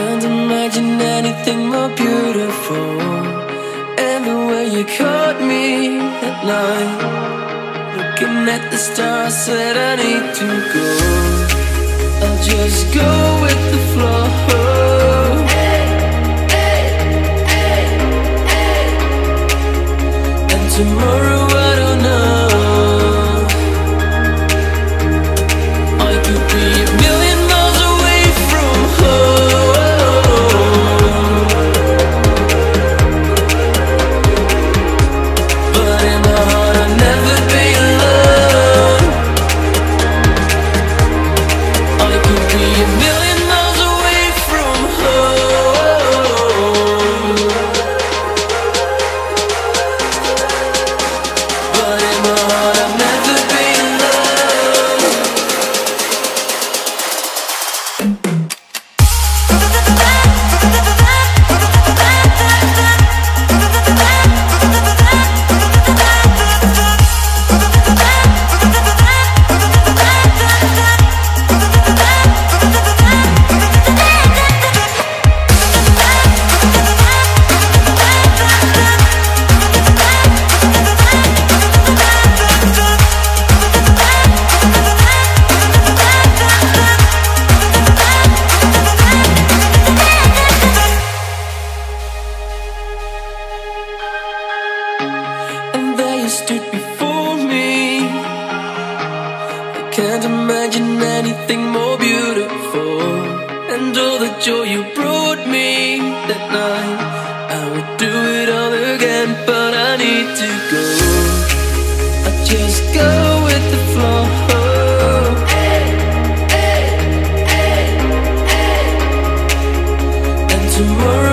Can't imagine anything more beautiful. Everywhere you caught me at night, looking at the stars, said I need to go. I'll just go with the flow. And tomorrow I don't know. Can't imagine anything more beautiful. And all the joy you brought me that night, I would do it all again, but I need to go. I just go with the flow. And tomorrow